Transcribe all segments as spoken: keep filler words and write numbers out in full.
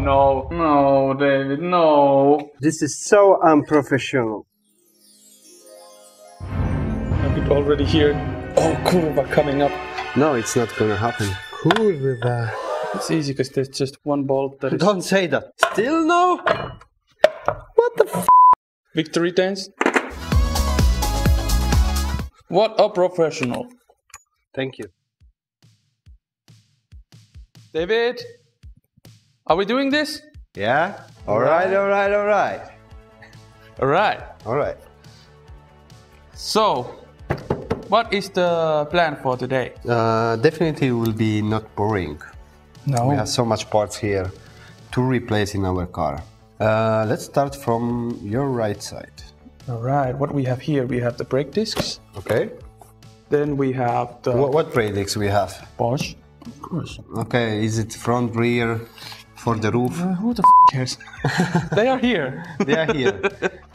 no. No, David, no. This is so unprofessional. I could already hear, oh, Kurva coming up. No, it's not gonna happen. Kurva. It's easy because there's just one bolt that is... Don't say that. Still no? What the f***? Victory dance. What a professional. Thank you. David, are we doing this? Yeah. All right, all right, all right. All right. All right. So, what is the plan for today? Uh, definitely it will be not boring. No. We have so much parts here to replace in our car. Uh, let's start from your right side. All right. What we have here, we have the brake discs. Okay. Then we have the... What, what brake discs we have? Bosch. Of course. Okay, is it front, rear, for the roof? Uh, who the f*** cares? They are here. They are here.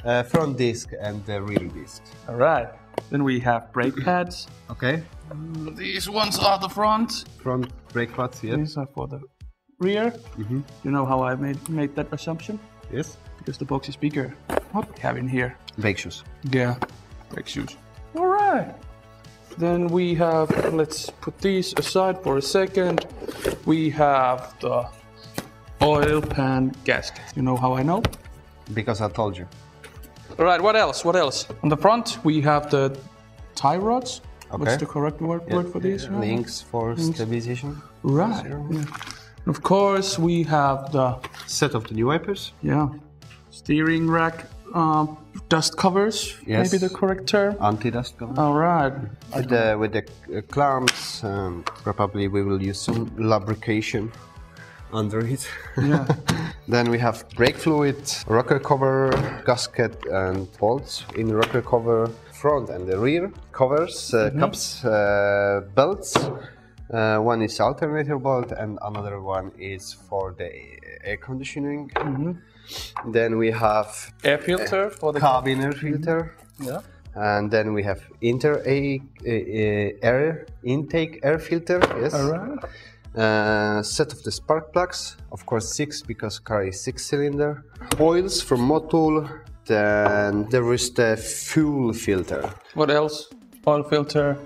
Uh, front disc and the rear disc. All right. Then we have brake pads. Okay. Um, these ones are the front. Front brake pads, yes. These are for the rear. Mm-hmm. You know how I made, made that assumption? Yes. Because the box is bigger. What do we have in here? Brake shoes. Yeah, brake shoes. All right. Then we have, let's put these aside for a second. We have the oil pan gasket. You know how I know? Because I told you. All right, what else? What else? On the front, we have the tie rods. Okay. What's the correct word, yeah. word for these? Yeah. Links for Links. stabilization. Right. Yeah. Of course, we have the set of the new wipers. Yeah. Steering rack. Uh, dust covers, yes. Maybe the correct term. Anti-dust covers. All right. With the, with the clamps, um, probably we will use some lubrication under it. Yeah. Then we have brake fluid, rocker cover, gasket and bolts in rocker cover, front and the rear covers, uh, mm-hmm. cups, uh, belts. Uh, one is alternator bolt and another one is for the air conditioning. Mm-hmm. Then we have air filter for the cabin air filter. Yeah. And then we have inter a, a, a air intake air filter. Yes. All right. Uh, set of the spark plugs, of course six because car is six cylinder. Oils from Motul. Then there is the fuel filter. What else? Oil filter.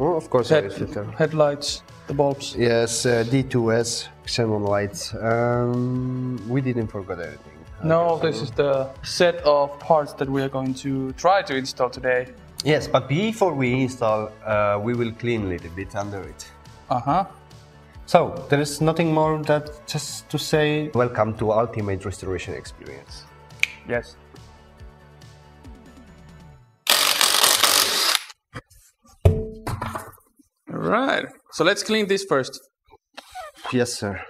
Oh, of course, Head, headlights, the bulbs. Yes, uh, D two S, xenon lights. Um, we didn't forget anything. No, this is the set of parts that we are going to try to install today. Yes, but before we install, uh, we will clean a little bit under it. Uh-huh. So, there is nothing more that just to say, welcome to Ultimate Restoration Experience. Yes. Right, so let's clean this first. Yes, sir.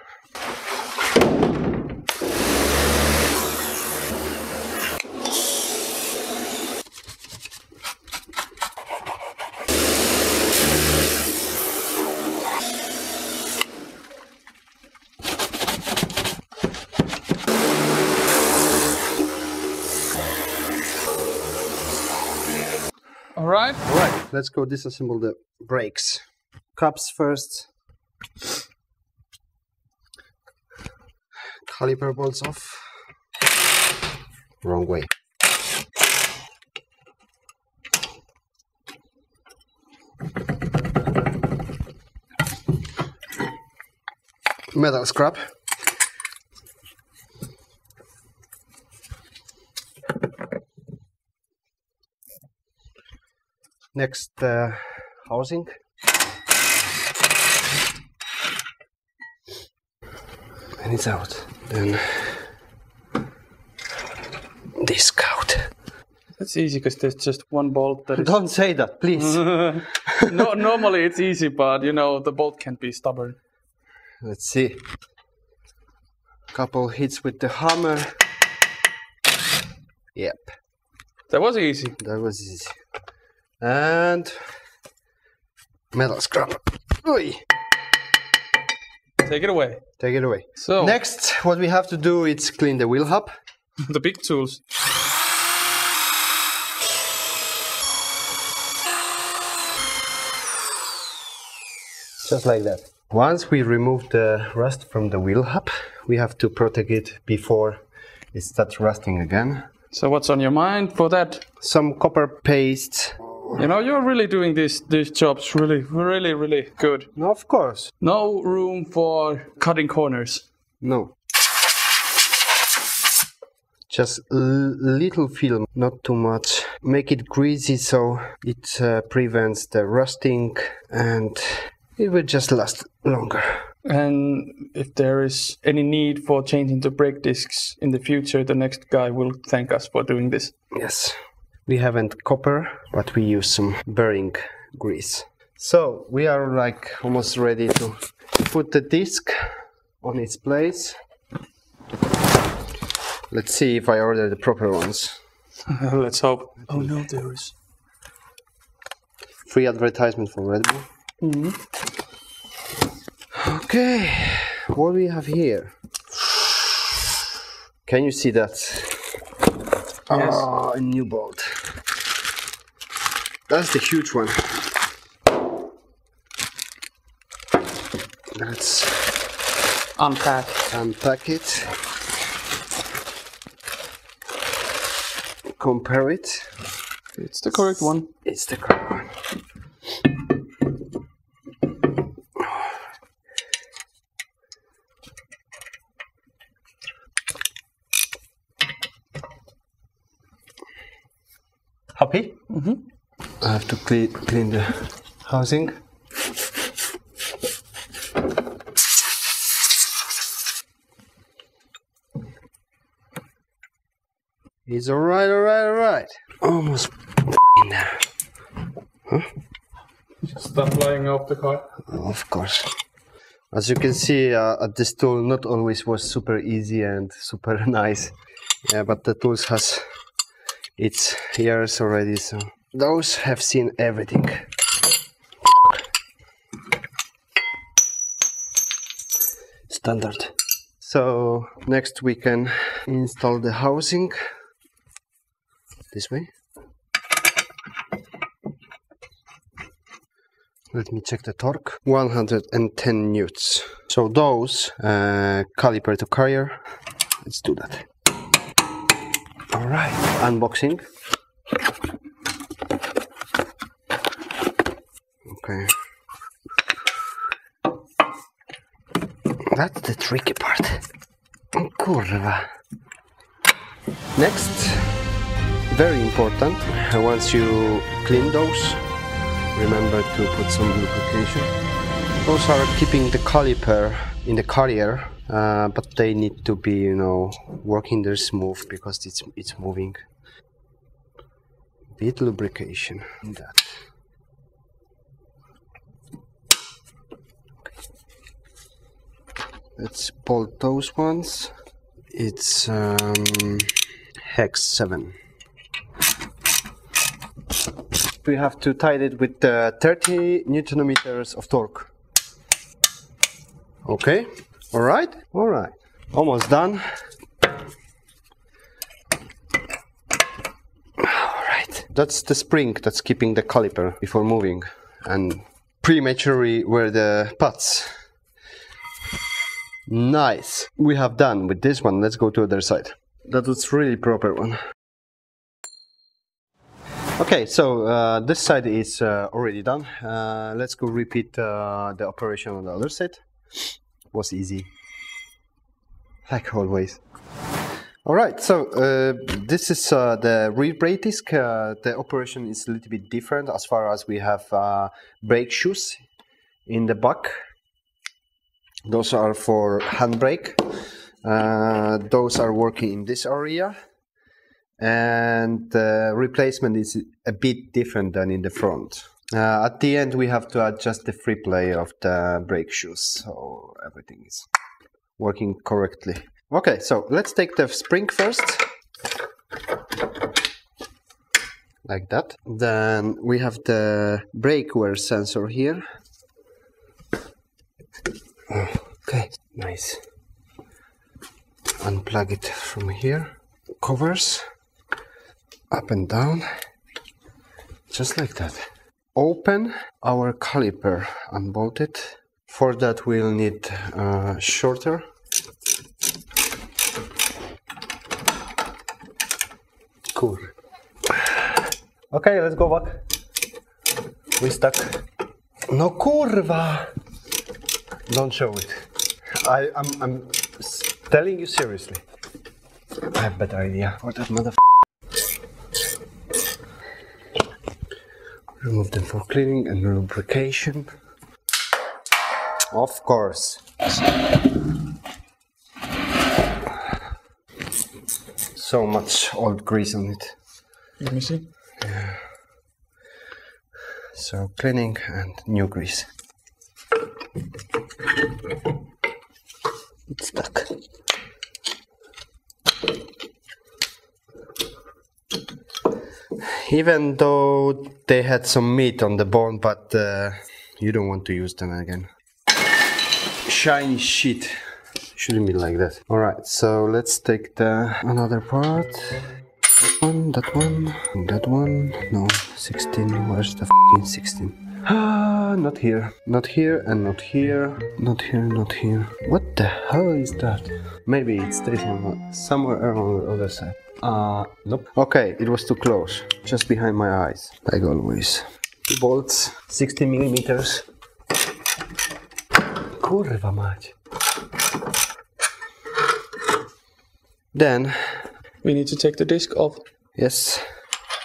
All right. All right, let's go disassemble the brakes. Cups first. Caliper bolts off. Wrong way. Metal scrap. Next, uh, housing. And it's out. Then disc out. That's easy because there's just one bolt that is... Don't say that, please. No, normally it's easy, but you know the bolt can be stubborn. Let's see. Couple hits with the hammer. Yep. That was easy. That was easy. And metal scrap. Oy. Take it away. Take it away. So next, what we have to do is clean the wheel hub. The big tools. Just like that. Once we remove the rust from the wheel hub, we have to protect it before it starts rusting again. So what's on your mind for that? Some copper paste. You know, you're really doing these these jobs really, really, really good. No, of course. No room for cutting corners. No. Just little film, not too much. Make it greasy so it uh, prevents the rusting and it will just last longer. And if there is any need for changing the brake discs in the future, the next guy will thank us for doing this. Yes. We haven't copper, but we use some bearing grease. So we are like almost ready to put the disc on its place. Let's see if I order the proper ones. Let's hope. Oh no, there is. Free advertisement for Red Bull. Mm-hmm. Okay, what do we have here? Can you see that? Yes. Ah, a new bolt. That's the huge one. Let's unpack. Unpack it. Compare it. It's the correct one. It's the correct one. Happy? Mm-hmm. I have to clean, clean the housing. It's alright, alright, alright. Almost in there. Huh? Stop flying off the car. Of course. As you can see, uh, at this tool not always was super easy and super nice. Yeah, but the tools has its years already, so those have seen everything. Standard. So next we can install the housing. This way. Let me check the torque. one hundred ten newtons. So those uh, caliper to carrier. Let's do that. All right. Unboxing. Okay. That's the tricky part. Kurwa. Next. Very important, once you clean those, remember to put some lubrication. Those are keeping the caliper in the carrier, uh, but they need to be, you know, working there smooth because it's, it's moving. Bit lubrication in that. Let's bolt those ones. It's um, hex seven. We have to tie it with uh, thirty newton meters of torque. Okay, all right, all right, almost done. All right, that's the spring that's keeping the caliper before moving and prematurely where the pads. Nice, we have done with this one. Let's go to the other side. That was really proper one. Okay, so uh, this side is uh, already done. Uh, let's go repeat uh, the operation on the other side. Was easy, like always. All right, so uh, this is uh, the rear brake disc. Uh, the operation is a little bit different as far as we have uh, brake shoes in the back. Those are for handbrake. Uh, those are working in this area. And the replacement is a bit different than in the front. Uh, at the end we have to adjust the free play of the brake shoes, so everything is working correctly. Okay, so let's take the spring first, like that. Then we have the brake wear sensor here. Okay, nice. Unplug it from here. Covers. Up and down, just like that. Open our caliper, unbolt it, For that we'll need uh, shorter cool. Okay, let's go back. We stuck. No kurwa! Don't show it. I, I'm, I'm telling you seriously. I have a better idea. What that motherf***. Remove them for cleaning and lubrication. Of course. So much old grease on it. Let me see. Yeah. So cleaning and new grease. It's stuck. Even though they had some meat on the bone, but uh, you don't want to use them again. Shiny shit. Shouldn't be like that. Alright, so let's take the another part. That one, that one, that one. No, sixteen. Where's the f***ing sixteen? Ah, not here. Not here and not here. Not here, not here. What the hell is that? Maybe it stays on somewhere around the other side. Uh, nope. Okay, it was too close. Just behind my eyes, like always. Two bolts, sixty millimeters. Kurwa mać. Then we need to take the disc off. Yes.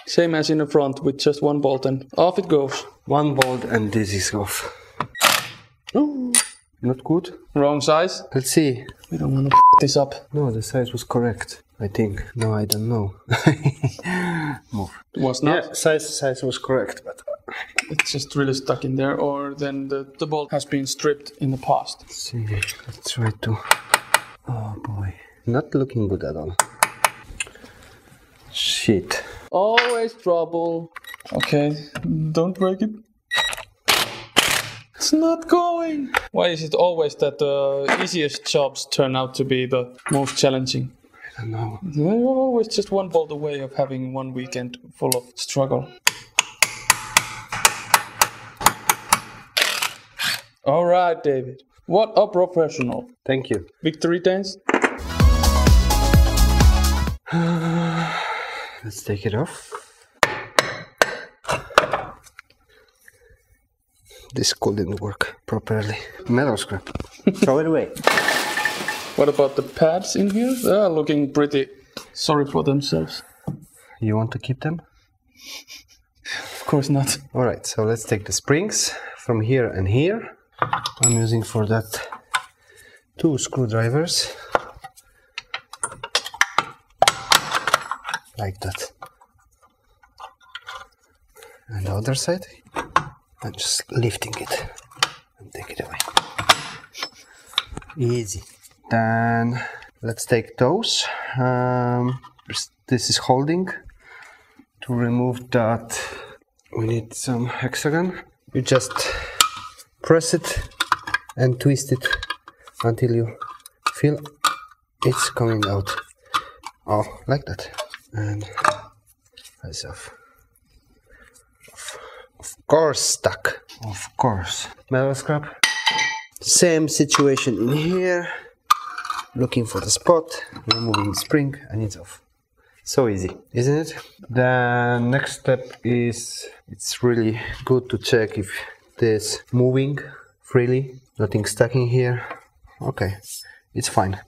Same as in the front, with just one bolt, and off it goes. One bolt and this is off. Ooh. Not good. Wrong size. Let's see. We don't want to f this up. No, the size was correct, I think. No, I don't know. Move. Was not? Yeah, size, size was correct, but it's just really stuck in there, or then the, the bolt has been stripped in the past. Let's see. Let's try to... Oh boy. Not looking good at all. Shit. Always trouble. Okay, don't break it. It's not going. Why is it always that the easiest jobs turn out to be the most challenging? I don't know. They're always just one bolt away of having one weekend full of struggle. All right, David. What a professional. Thank you. Victory dance. Let's take it off. This couldn't work properly. Metal scrap. Throw it away. What about the pads in here? They are looking pretty sorry for themselves. You want to keep them? Of course not. Alright, so let's take the springs from here and here. I'm using for that two screwdrivers. Like that. And the other side, I'm just lifting it and take it away. Easy. Then let's take those. Um, this is holding. To remove that, we need some hexagon. You just press it and twist it until you feel it's coming out. Oh, like that. And that's off. Of course stuck. Of course. Metal scrap. Same situation in here. Looking for the spot, removing the spring, and it's off. So easy, isn't it? The next step is, it's really good to check if this moving freely. Nothing stuck in here. Okay. It's fine.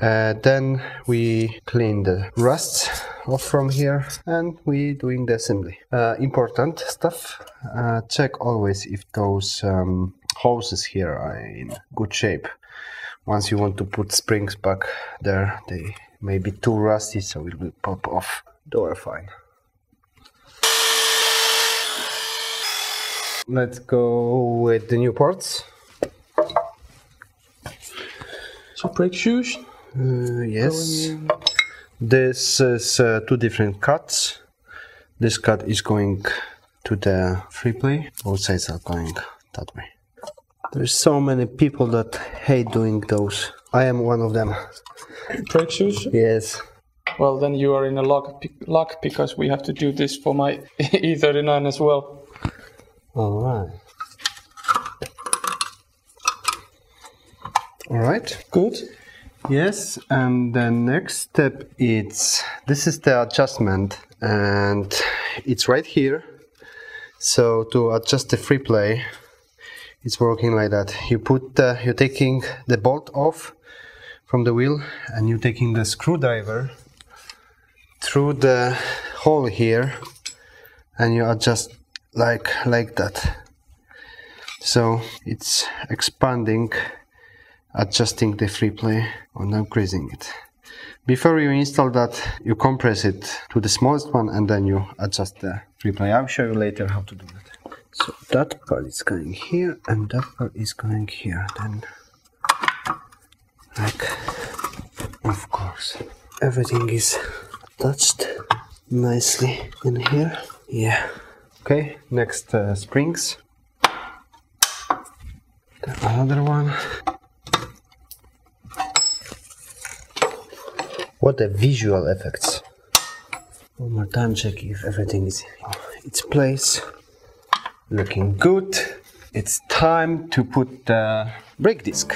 Uh, then we clean the rusts off from here and we doing the assembly. Uh, important stuff. Uh, check always if those um, hoses here are in good shape. Once you want to put springs back there, they may be too rusty, so it will pop off. They are fine. Let's go with the new parts. So brake shoes? Uh, yes. This is uh, two different cuts. This cut is going to the free play. Both sides are going that way. There's so many people that hate doing those. I am one of them. Brake shoes? Yes. Well, then you are in a luck, luck because we have to do this for my E thirty-nine as well. All right. All right, good. Yes, and the next step is, this is the adjustment, and it's right here. So to adjust the free play, it's working like that. You put, uh, you're taking the bolt off from the wheel, and you're taking the screwdriver through the hole here, and you adjust like like that. So it's expanding, adjusting the free play and increasing it. Before you install that, you compress it to the smallest one and then you adjust the free play. I'll show you later how to do that. So that part is going here and that part is going here. Then, like, of course, everything is attached nicely in here. Yeah. Okay, next uh, springs. Then another one. What a visual effects. One more time, check if everything is in its place. Looking good. It's time to put the brake disc.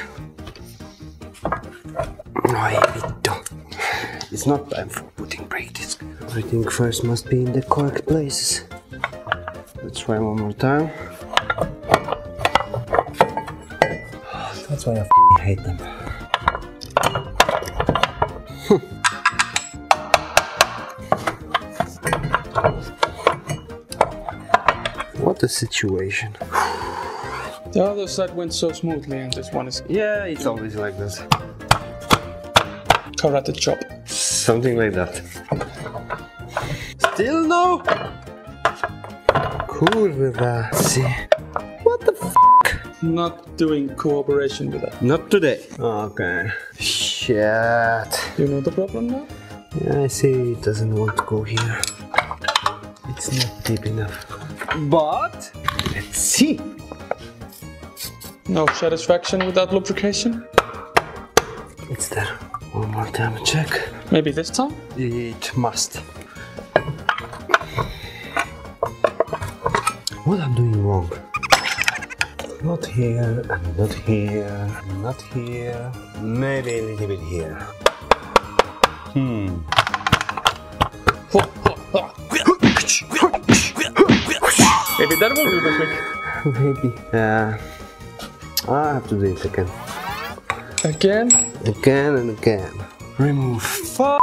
It's not time for putting brake disc. Everything first must be in the correct places. Let's try one more time. That's why I f***ing hate them. What a situation. The other side went so smoothly and this one is... Yeah, it's always like this. Karate chop. Something like that. Still no? Kurwa. See. What the f***? Not doing cooperation with that. Not today. Okay. Shit. You know the problem now? Yeah, I see it doesn't want to go here. It's not deep enough. But, let's see. No satisfaction without lubrication? It's there. One more time, check. Maybe this time? It must. What I'm doing wrong? Not here, and not here, and not here. Maybe a little bit here. Hmm. Maybe that will do the trick. Maybe. Yeah. Uh, I have to do it again. Again? Again and again. Remove. F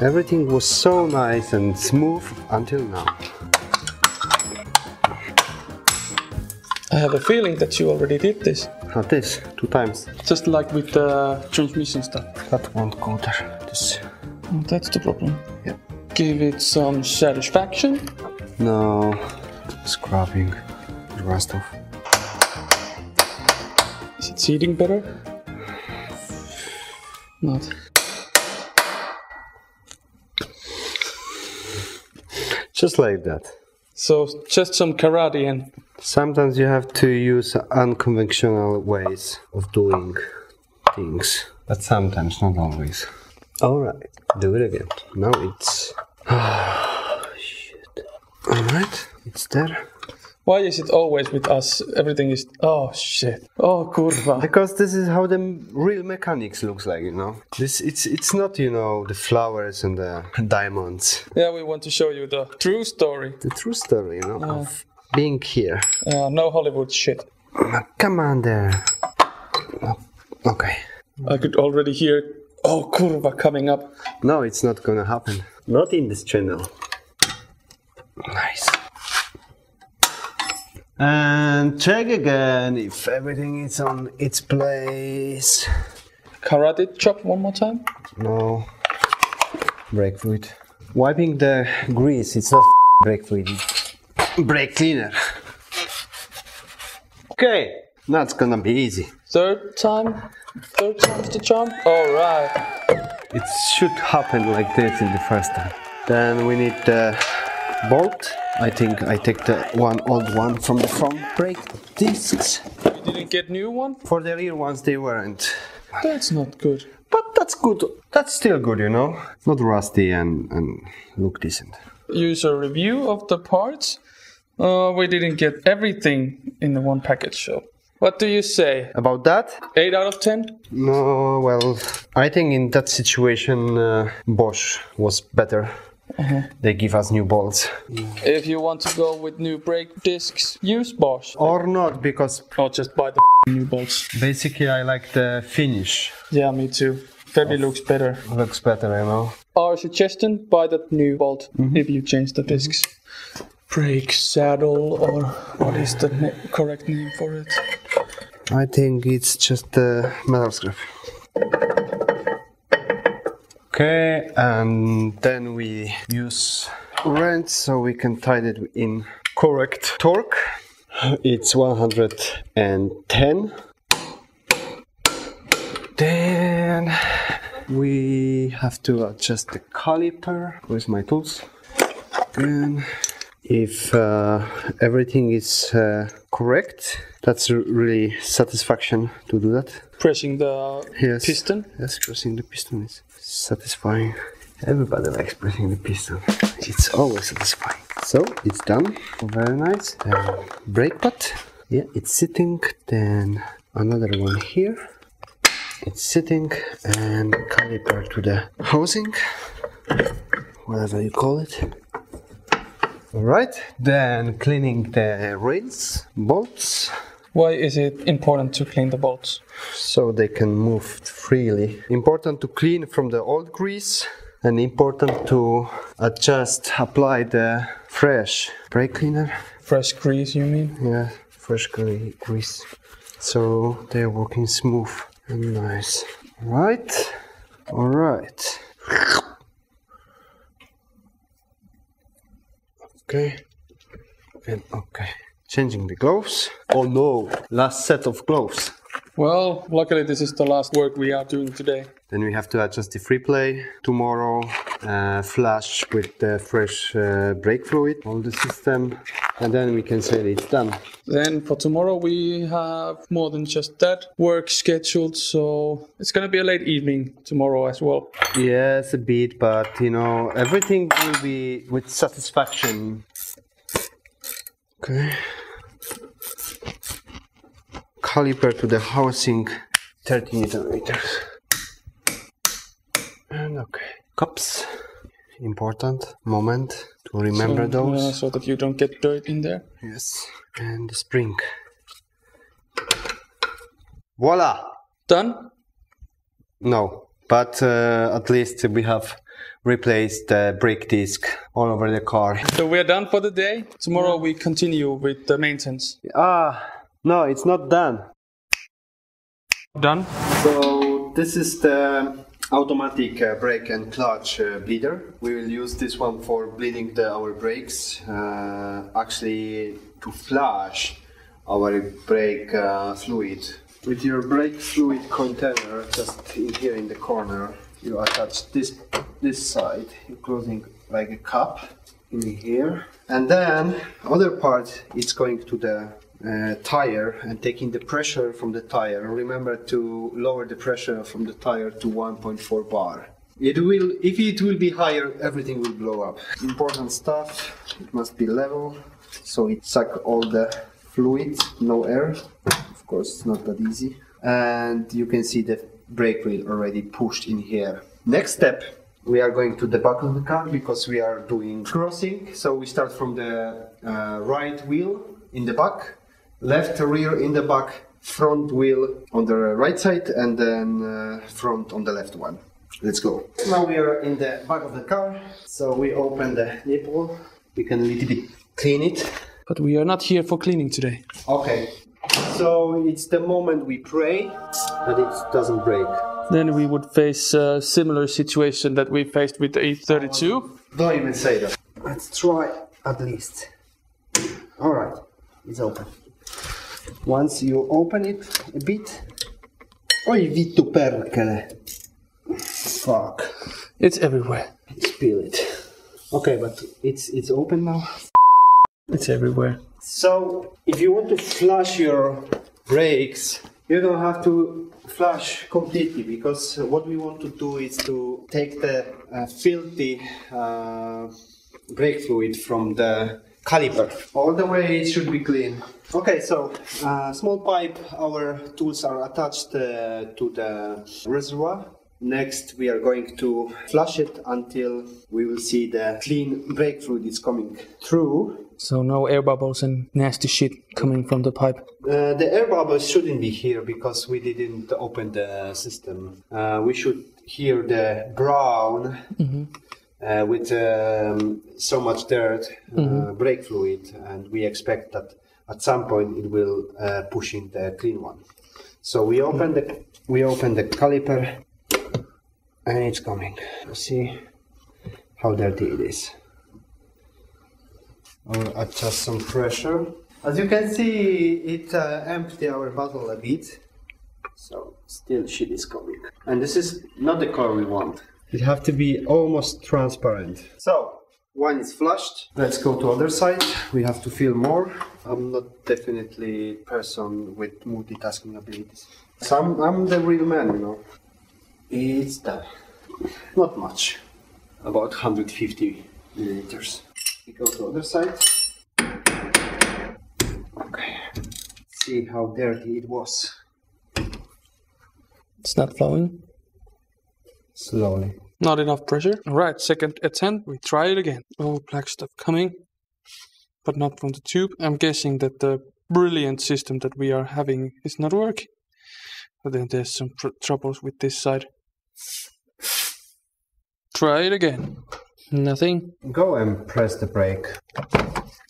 Everything was so nice and smooth until now. I have a feeling that you already did this. Not this, two times. Just like with the transmission stuff. That won't go there. This. That's the problem. Yeah. Give it some satisfaction. No. Scrubbing. The rust off. Is it seating better? Not. Just like that. So just some karate and... Sometimes you have to use unconventional ways of doing things. But sometimes, not always. Alright, do it again. Now it's... Shit. Alright, it's there. Why is it always with us? Everything is... Oh, shit. Oh, kurva. Because this is how the real mechanics looks like, you know? This It's it's not, you know, the flowers and the diamonds. Yeah, we want to show you the true story. The true story, you know, uh, of being here. Uh, no Hollywood shit. Come on there. Oh, okay. I could already hear, oh, kurva coming up. No, it's not gonna happen. Not in this channel. Nice. And check again if everything is on its place. Karate chop one more time? No. Brake fluid. Wiping the grease, it's not brake fluid. Brake cleaner. Okay, that's gonna be easy. Third time? Third time's the charm? Alright. It should happen like this in the first time. Then we need the bolt. I think I take the one old one from the front brake discs. You didn't get new one? For the rear ones they weren't. That's not good. But that's good. That's still good, you know. Not rusty and, and look decent. User review of the parts. Uh, we didn't get everything in the one package, so What do you say about that? eight out of ten? No, well, I think in that situation uh, Bosch was better. Uh-huh. They give us new bolts. If you want to go with new brake discs, use Bosch. Or not, because... Or just buy the new bolts. Basically, I like the finish. Yeah, me too. Febi looks better. Looks better, you know. Our suggestion, buy that new bolt mm-hmm. if you change the discs. Mm-hmm. Brake saddle, or what is the na correct name for it? I think it's just the metal screw. Okay, and then we use wrench so we can tie it in correct torque. It's one hundred ten. Then we have to adjust the caliper with my tools. And if uh, everything is uh, correct, that's really satisfaction to do that. Pressing the yes. piston? Yes, pressing the piston is satisfying. Everybody likes pressing the piston. It's always satisfying. So, it's done. Very nice. Uh, brake pad. Yeah, it's sitting. Then another one here. It's sitting. And caliper to the housing. Whatever you call it. Alright, then cleaning the rails, bolts. Why is it important to clean the bolts? So they can move freely. Important to clean from the old grease, and important to adjust, apply the fresh brake cleaner. Fresh grease, you mean? Yeah, fresh grease. So they're working smooth and nice. Alright, alright. Okay, and okay. Changing the gloves. Oh no, last set of gloves. Well, luckily this is the last work we are doing today. Then we have to adjust the free play tomorrow, uh, flush with the fresh uh, brake fluid, all the system, and then we can say it's done. Then for tomorrow we have more than just that work scheduled, so it's gonna be a late evening tomorrow as well. Yes, a bit, but you know, everything will be with satisfaction. Okay. Caliper to the housing, thirty newton meters. And okay. Cups, important moment to remember so, those. Uh, so that you don't get dirt in there. Yes. And the spring. Voila! Done? No, but uh, at least we have replace the brake disc all over the car. So we're done for the day. Tomorrow we continue with the maintenance. Ah, no, it's not done. Done? So this is the automatic uh, brake and clutch uh, bleeder. We will use this one for bleeding the, our brakes, uh, actually to flush our brake uh, fluid. With your brake fluid container just in here in the corner, you attach this this side, including like a cup in here, and then other part it's going to the uh, tire and taking the pressure from the tire. Remember to lower the pressure from the tire to one point four bar. It will, if it will be higher, everything will blow up. Important stuff. It must be level, so it suck all the fluid, no air. Of course, it's not that easy. And you can see the brake wheel already pushed in here. Next step, we are going to debuckle the car because we are doing crossing. So we start from the uh, right wheel in the back, left rear in the back, front wheel on the right side, and then uh, front on the left one. Let's go. Now we are in the back of the car. So we open the nipple. We can a little bit clean it. But we are not here for cleaning today. Okay. So it's the moment we pray that it doesn't break. Then we would face a similar situation that we faced with the E thirty-two. Don't even say that. Let's try at least. All right, it's open. Once you open it a bit. Oi, vittu perkele. Fuck. It's everywhere. Spill it. Okay, but it's it's open now. It's everywhere. So, if you want to flush your brakes, you don't have to flush completely, because what we want to do is to take the uh, filthy uh, brake fluid from the caliper. All the way it should be clean. Okay, so uh, small pipe, our tools are attached uh, to the reservoir. Next we are going to flush it until we will see the clean brake fluid is coming through. So no air bubbles and nasty shit coming from the pipe. Uh, the air bubbles shouldn't be here because we didn't open the system. Uh, we should hear the ground mm-hmm. uh, with um, so much dirt, uh, mm-hmm. brake fluid, and we expect that at some point it will uh, push in the clean one. So we open mm-hmm. the we open the caliper. And it's coming. See how dirty it is. I'll adjust some pressure. As you can see, it uh, emptied our bottle a bit. So still shit is coming. And this is not the color we want. It have to be almost transparent. So one is flushed. Let's go to other side. We have to feel more. I'm not definitely person with multitasking abilities. So I'm, I'm the real man, you know. It's done. Not much. About one hundred fifty milliliters. We go to other side. Okay. See how dirty it was. It's not flowing. Slowly. Not enough pressure. Alright, second attempt. We try it again. Oh, black stuff coming. But not from the tube. I'm guessing that the brilliant system that we are having is not working. But then there's some pr troubles with this side. Try it again. Nothing. Go and press the brake.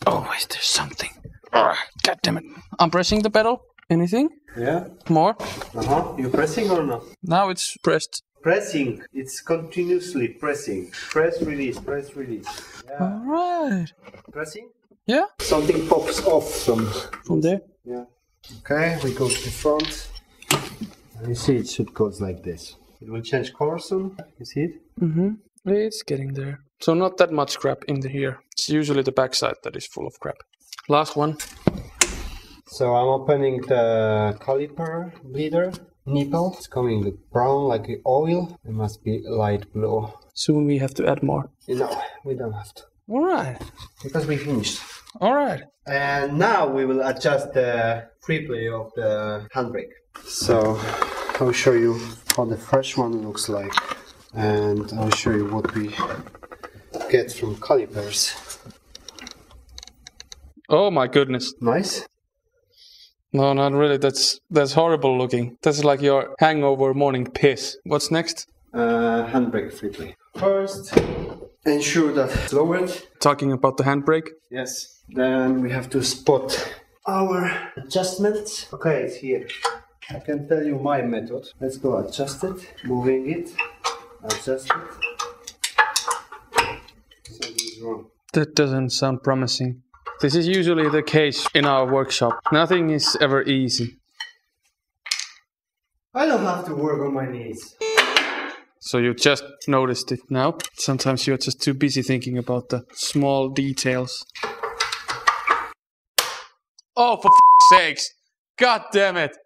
Always there's something. God damn it. I'm pressing the pedal. Anything? Yeah. More? Uh-huh. You're pressing or not? Now it's pressed. Pressing. It's continuously pressing. Press, release, press, release. Yeah. Alright. Pressing? Yeah. Something pops off from... From there? Yeah. Okay, we go to the front. You see, it should go like this. It will change color soon. You see it? Mm-hmm. It's getting there. So not that much crap in the here. It's usually the backside that is full of crap. Last one. So I'm opening the caliper bleeder nipple. It's coming brown like oil. It must be light blue. Soon we have to add more. No, we don't have to. All right. Because we finished. All right. And now we will adjust the free play of the handbrake. So I'll show you how the fresh one looks like, and I'll show you what we get from calipers. Oh my goodness! Nice. No, not really. That's that's horrible looking. That's like your hangover morning piss. What's next? Uh, handbrake free play. First, ensure that it's lowered. Talking about the handbrake. Yes. Then we have to spot our adjustments. Okay, it's here. I can tell you my method. Let's go adjust it, moving it, adjust it. Something's wrong. That doesn't sound promising. This is usually the case in our workshop. Nothing is ever easy. I don't have to work on my knees. So you just noticed it now. Sometimes you're just too busy thinking about the small details. Oh, for f***ing sakes! God damn it!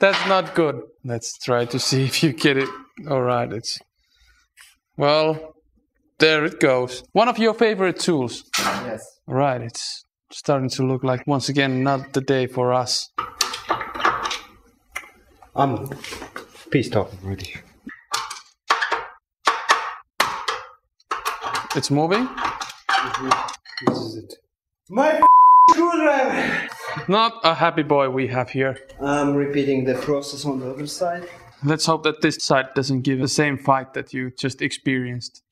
That's not good. Let's try to see if you get it. Alright, it's... Well, there it goes. One of your favorite tools. Yes. Alright, it's starting to look like, once again, not the day for us. I'm pissed off already. It's moving? Mm-hmm. This is it. My screwdriver! Not a happy boy we have here. I'm repeating the process on the other side. Let's hope that this side doesn't give the same fight that you just experienced.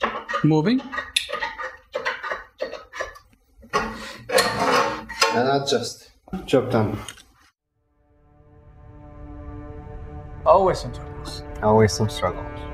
Moving. And adjust. Job done. Always some struggles. Always some struggles.